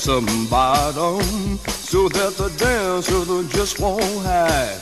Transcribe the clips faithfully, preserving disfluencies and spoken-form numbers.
at some bottom, so that the dancer just won't hide.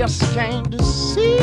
Just came to see